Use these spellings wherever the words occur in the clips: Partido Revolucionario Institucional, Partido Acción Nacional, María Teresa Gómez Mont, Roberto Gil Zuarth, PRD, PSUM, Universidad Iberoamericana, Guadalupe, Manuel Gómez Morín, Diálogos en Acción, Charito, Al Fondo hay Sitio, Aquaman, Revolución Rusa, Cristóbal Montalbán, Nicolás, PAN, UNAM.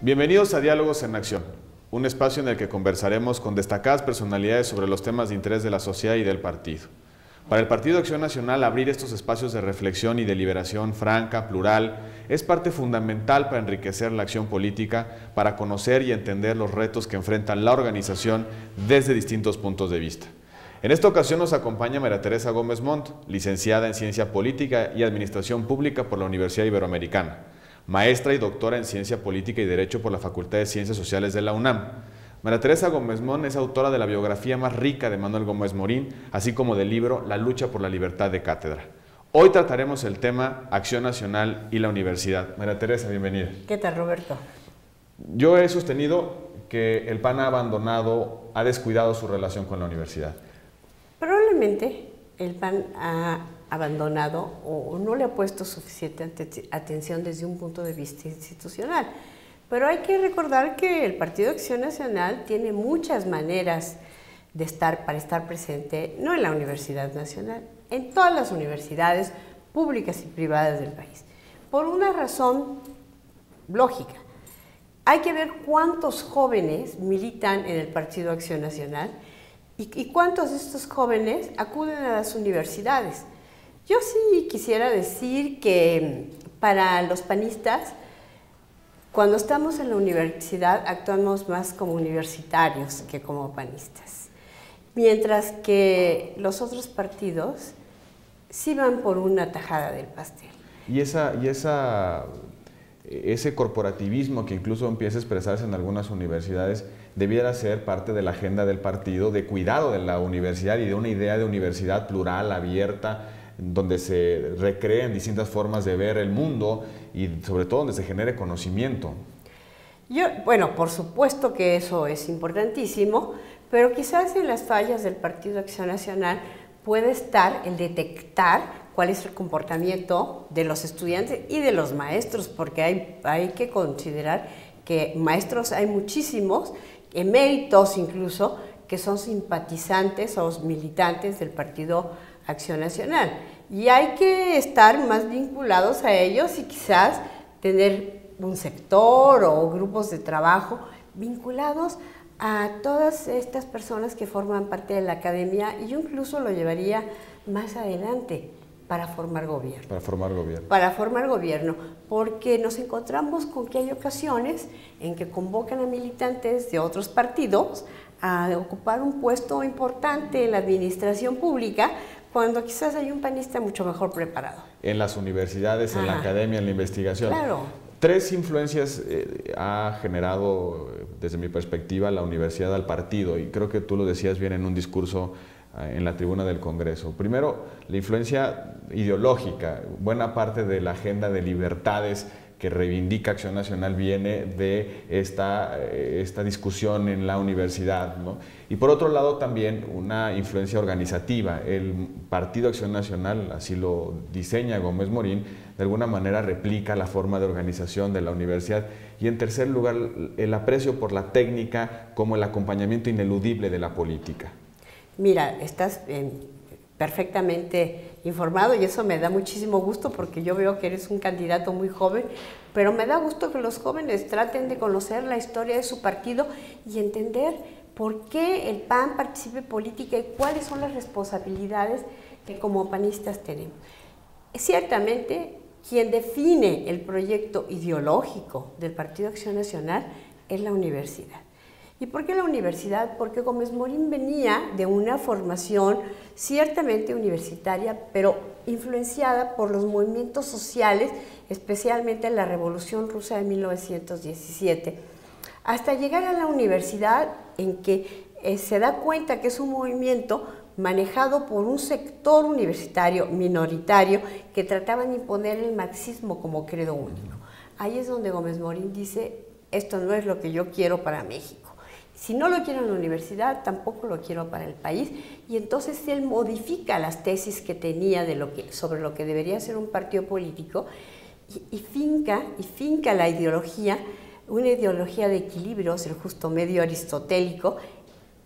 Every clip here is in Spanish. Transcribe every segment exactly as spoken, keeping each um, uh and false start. Bienvenidos a Diálogos en Acción, un espacio en el que conversaremos con destacadas personalidades sobre los temas de interés de la sociedad y del partido. Para el Partido Acción Nacional, abrir estos espacios de reflexión y deliberación franca, plural, es parte fundamental para enriquecer la acción política, para conocer y entender los retos que enfrentan la organización desde distintos puntos de vista. En esta ocasión nos acompaña María Teresa Gómez Mont, licenciada en Ciencia Política y Administración Pública por la Universidad Iberoamericana, maestra y doctora en Ciencia Política y Derecho por la Facultad de Ciencias Sociales de la UNAM. María Teresa Gómez Mont es autora de la biografía más rica de Manuel Gómez Morín, así como del libro La lucha por la libertad de cátedra. Hoy trataremos el tema Acción Nacional y la Universidad. María Teresa, bienvenida. ¿Qué tal, Roberto? Yo he sostenido que el P A N ha abandonado, ha descuidado su relación con la universidad. Probablemente el P A N ha abandonado o no le ha puesto suficiente atención desde un punto de vista institucional. Pero hay que recordar que el Partido Acción Nacional tiene muchas maneras de estar, para estar presente, no en la Universidad Nacional, en todas las universidades públicas y privadas del país. Por una razón lógica, hay que ver cuántos jóvenes militan en el Partido Acción Nacional y, y cuántos de estos jóvenes acuden a las universidades. Yo sí quisiera decir que para los panistas, cuando estamos en la universidad, actuamos más como universitarios que como panistas. Mientras que los otros partidos sí van por una tajada del pastel. Y, esa, y esa, ese corporativismo que incluso empieza a expresarse en algunas universidades debiera ser parte de la agenda del partido, de cuidado de la universidad y de una idea de universidad plural, abierta, donde se recreen distintas formas de ver el mundo y sobre todo donde se genere conocimiento. Yo, bueno, por supuesto que eso es importantísimo, pero quizás en las fallas del Partido Acción Nacional puede estar el detectar cuál es el comportamiento de los estudiantes y de los maestros, porque hay, hay que considerar que maestros hay muchísimos, eméritos incluso, que son simpatizantes o militantes del Partido Acción Nacional, y hay que estar más vinculados a ellos y quizás tener un sector o grupos de trabajo vinculados a todas estas personas que forman parte de la academia, y yo incluso lo llevaría más adelante para formar gobierno. Para formar gobierno. Para formar gobierno, porque nos encontramos con que hay ocasiones en que convocan a militantes de otros partidos a ocupar un puesto importante en la administración pública, cuando quizás hay un panista mucho mejor preparado. En las universidades, en Ajá. la academia, en la investigación. Claro. Tres influencias eh, ha generado, desde mi perspectiva, la universidad al partido, y creo que tú lo decías bien en un discurso eh, en la tribuna del Congreso. Primero, la influencia ideológica. Buena parte de la agenda de libertades que reivindica Acción Nacional viene de esta, esta discusión en la universidad, ¿no? Y por otro lado también una influencia organizativa. El Partido Acción Nacional, así lo diseña Gómez Morín, de alguna manera replica la forma de organización de la universidad. Y en tercer lugar, el aprecio por la técnica como el acompañamiento ineludible de la política. Mira, estás eh, perfectamente informado, y eso me da muchísimo gusto, porque yo veo que eres un candidato muy joven, pero me da gusto que los jóvenes traten de conocer la historia de su partido y entender por qué el P A N participa en política y cuáles son las responsabilidades que como panistas tenemos. Ciertamente, quien define el proyecto ideológico del Partido Acción Nacional es la universidad. ¿Y por qué la universidad? Porque Gómez Morín venía de una formación ciertamente universitaria, pero influenciada por los movimientos sociales, especialmente la Revolución Rusa de mil novecientos diecisiete, hasta llegar a la universidad, en que eh, se da cuenta que es un movimiento manejado por un sector universitario minoritario que trataban de imponer el marxismo como credo único. Ahí es donde Gómez Morín dice, esto no es lo que yo quiero para México. Si no lo quiero en la universidad, tampoco lo quiero para el país. Y entonces él modifica las tesis que tenía de lo que, sobre lo que debería ser un partido político, y, y, finca, y finca la ideología, una ideología de equilibrios, el justo medio aristotélico,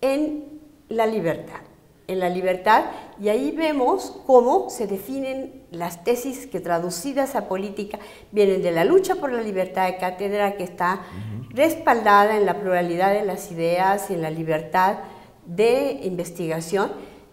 en la libertad. En la libertad, y ahí vemos cómo se definen las tesis que traducidas a política vienen de la lucha por la libertad de cátedra, que está Uh-huh. respaldada en la pluralidad de las ideas y en la libertad de investigación,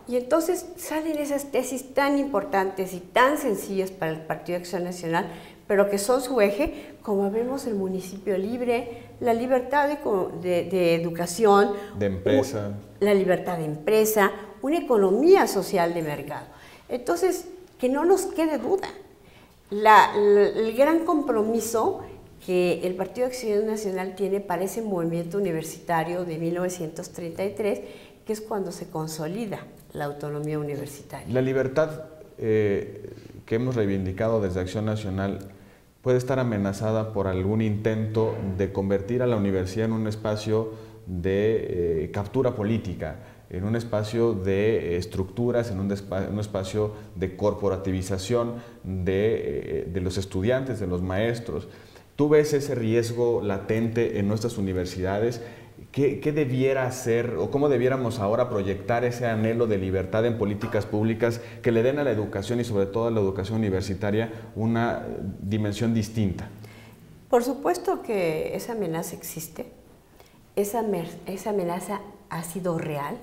y entonces salen esas tesis tan importantes y tan sencillas para el Partido Acción Nacional, pero que son su eje, como vemos el municipio libre, la libertad de, de, de educación, de empresa, la libertad de empresa, una economía social de mercado. Entonces, que no nos quede duda, la, la, el gran compromiso que el Partido Acción Nacional tiene para ese movimiento universitario de mil novecientos treinta y tres, que es cuando se consolida la autonomía universitaria. La libertad eh, que hemos reivindicado desde Acción Nacional puede estar amenazada por algún intento de convertir a la universidad en un espacio de eh, captura política, en un espacio de eh, estructuras, en un, en un espacio de corporativización de, eh, de los estudiantes, de los maestros. ¿Tú ves ese riesgo latente en nuestras universidades? ¿Qué, qué debiera hacer o cómo debiéramos ahora proyectar ese anhelo de libertad en políticas públicas que le den a la educación y sobre todo a la educación universitaria una dimensión distinta? Por supuesto que esa amenaza existe, esa, esa amenaza ha sido real.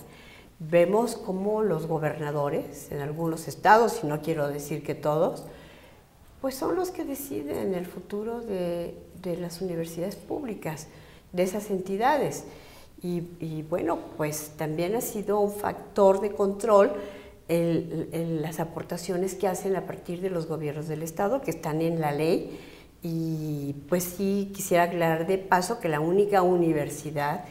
Vemos cómo los gobernadores en algunos estados, y no quiero decir que todos, pues son los que deciden el futuro de, de las universidades públicas, de esas entidades, y, y bueno, pues también ha sido un factor de control el, el, las aportaciones que hacen a partir de los gobiernos del estado, que están en la ley. Y pues sí quisiera aclarar de paso que la única universidad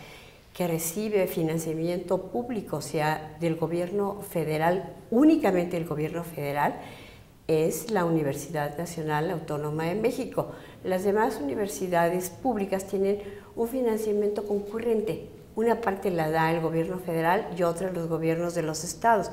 que recibe financiamiento público, o sea, del gobierno federal, únicamente el gobierno federal, es la Universidad Nacional Autónoma de México. Las demás universidades públicas tienen un financiamiento concurrente. Una parte la da el gobierno federal y otra los gobiernos de los estados.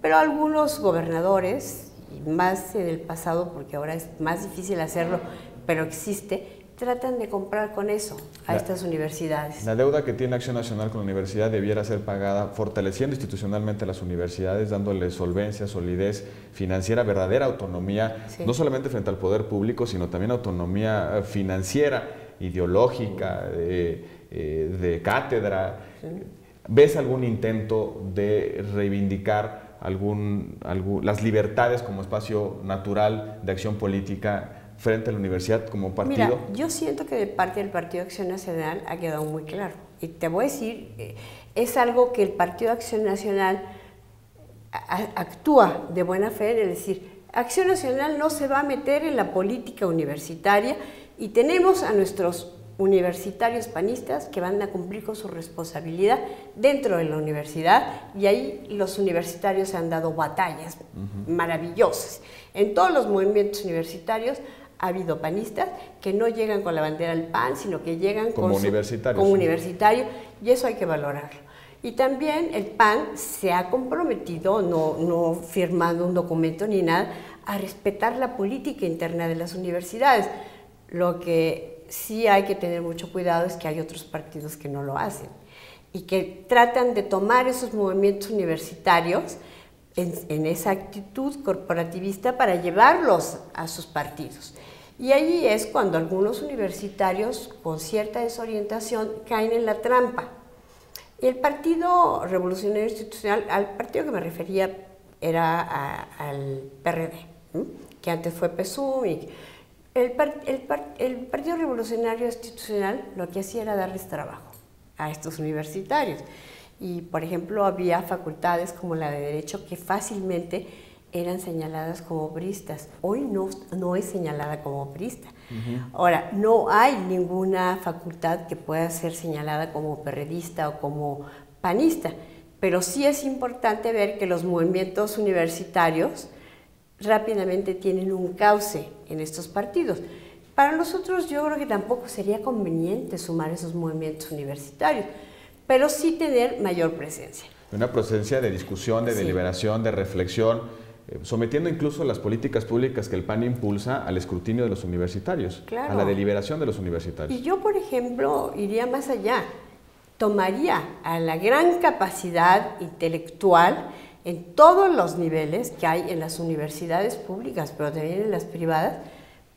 Pero algunos gobernadores, y más en el pasado porque ahora es más difícil hacerlo, pero existe, tratan de comprar con eso a la, estas universidades. La deuda que tiene Acción Nacional con la universidad debiera ser pagada fortaleciendo institucionalmente a las universidades, dándole solvencia, solidez financiera, verdadera autonomía, sí, no solamente frente al poder público, sino también autonomía financiera, ideológica, de, de cátedra. Sí. ¿Ves algún intento de reivindicar algún, algún, las libertades como espacio natural de acción política frente a la universidad como partido? Mira, yo siento que de parte del Partido Acción Nacional ha quedado muy claro. Y te voy a decir, es algo que el Partido Acción Nacional actúa de buena fe, es decir, Acción Nacional no se va a meter en la política universitaria y tenemos a nuestros universitarios panistas que van a cumplir con su responsabilidad dentro de la universidad, y ahí los universitarios han dado batallas uh-huh. maravillosas. En todos los movimientos universitarios ha habido panistas que no llegan con la bandera del P A N, sino que llegan como, con universitarios. Su, como universitario, y eso hay que valorarlo. Y también el P A N se ha comprometido, no, no firmando un documento ni nada, a respetar la política interna de las universidades. Lo que sí hay que tener mucho cuidado es que hay otros partidos que no lo hacen y que tratan de tomar esos movimientos universitarios En, en esa actitud corporativista para llevarlos a sus partidos. Y ahí es cuando algunos universitarios con cierta desorientación caen en la trampa. El Partido Revolucionario Institucional, al partido que me refería era a, al P R D, ¿eh? que antes fue P S U M. Y el, el, el Partido Revolucionario Institucional lo que hacía era darles trabajo a estos universitarios. Y, por ejemplo, había facultades como la de Derecho que fácilmente eran señaladas como obristas. Hoy no, no es señalada como obrista. Uh-huh. Ahora, no hay ninguna facultad que pueda ser señalada como perredista o como panista, pero sí es importante ver que los movimientos universitarios rápidamente tienen un cauce en estos partidos. Para nosotros yo creo que tampoco sería conveniente sumar esos movimientos universitarios, pero sí tener mayor presencia. Una presencia de discusión, de sí. deliberación, de reflexión, sometiendo incluso las políticas públicas que el P A N impulsa al escrutinio de los universitarios, claro. a la deliberación de los universitarios. Y yo, por ejemplo, iría más allá, tomaría a la gran capacidad intelectual en todos los niveles que hay en las universidades públicas, pero también en las privadas,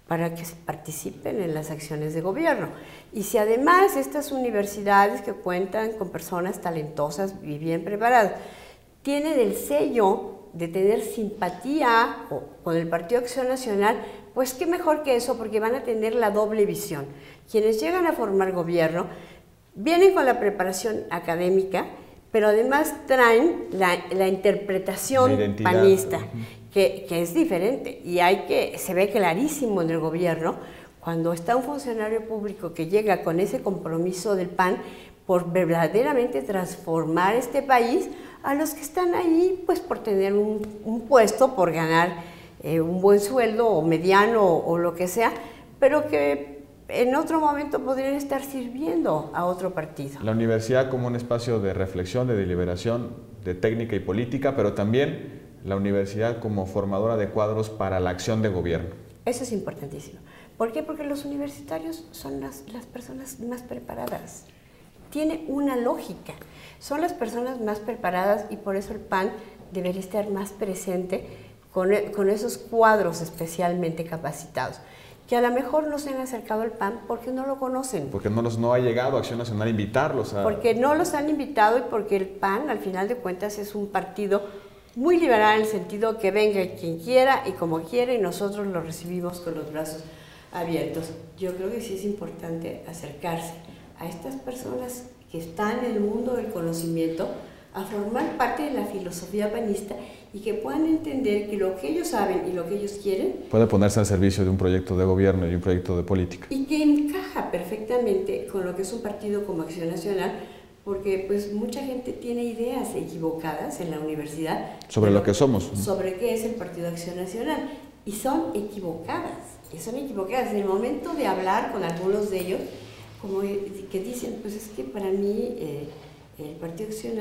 para que participen en las acciones de gobierno. Y si además estas universidades que cuentan con personas talentosas y bien preparadas tienen el sello de tener simpatía con el Partido Acción Nacional, pues qué mejor que eso, porque van a tener la doble visión. Quienes llegan a formar gobierno vienen con la preparación académica, pero además traen la, la interpretación panista, que, que es diferente, y hay que, se ve clarísimo en el gobierno, cuando está un funcionario público que llega con ese compromiso del P A N por verdaderamente transformar este país, a los que están ahí pues por tener un, un puesto, por ganar eh, un buen sueldo o mediano o, o lo que sea, pero que en otro momento podrían estar sirviendo a otro partido. La universidad como un espacio de reflexión, de deliberación, de técnica y política, pero también la universidad como formadora de cuadros para la acción de gobierno. Eso es importantísimo. ¿Por qué? Porque los universitarios son las, las personas más preparadas. Tiene una lógica. Son las personas más preparadas y por eso el P A N debería estar más presente con, con esos cuadros especialmente capacitados, que a lo mejor no se han acercado al P A N porque no lo conocen. Porque no, los, no ha llegado a Acción Nacional a invitarlos. A... Porque no los han invitado y porque el P A N, al final de cuentas, es un partido muy liberal en el sentido que venga quien quiera y como quiera y nosotros lo recibimos con los brazos abiertos. Yo creo que sí es importante acercarse a estas personas que están en el mundo del conocimiento a formar parte de la filosofía panista y que puedan entender que lo que ellos saben y lo que ellos quieren puede ponerse al servicio de un proyecto de gobierno y un proyecto de política. Y que encaja perfectamente con lo que es un partido como Acción Nacional, porque pues mucha gente tiene ideas equivocadas en la universidad sobre lo que somos, sobre qué es el Partido Acción Nacional, y son equivocadas, y son equivocadas en el momento de hablar con algunos de ellos, como que dicen, pues es que para mí eh, el Partido Acción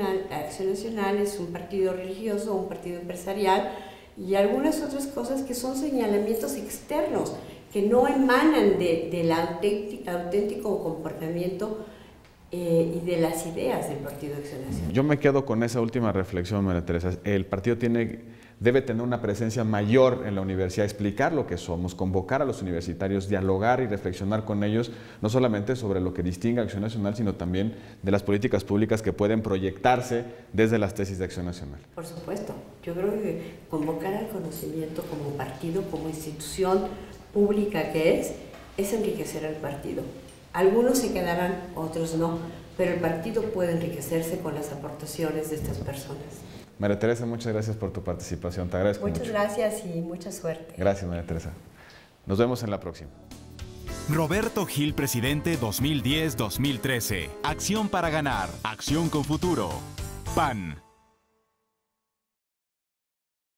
Nacional es un partido religioso, un partido empresarial y algunas otras cosas que son señalamientos externos que no emanan de, del auténtico, auténtico comportamiento eh, y de las ideas del Partido Acción Nacional. Yo me quedo con esa última reflexión, María Teresa. El partido tiene, debe tener una presencia mayor en la universidad, explicar lo que somos, convocar a los universitarios, dialogar y reflexionar con ellos, no solamente sobre lo que distingue a Acción Nacional, sino también de las políticas públicas que pueden proyectarse desde las tesis de Acción Nacional. Por supuesto, yo creo que convocar al conocimiento como partido, como institución pública que es, es enriquecer al partido. Algunos se quedarán, otros no, pero el partido puede enriquecerse con las aportaciones de estas personas. María Teresa, muchas gracias por tu participación, te agradezco mucho. Muchas gracias y mucha suerte. Gracias, María Teresa. Nos vemos en la próxima. Roberto Gil, presidente dos mil diez a dos mil trece. Acción para ganar. Acción con futuro. P A N.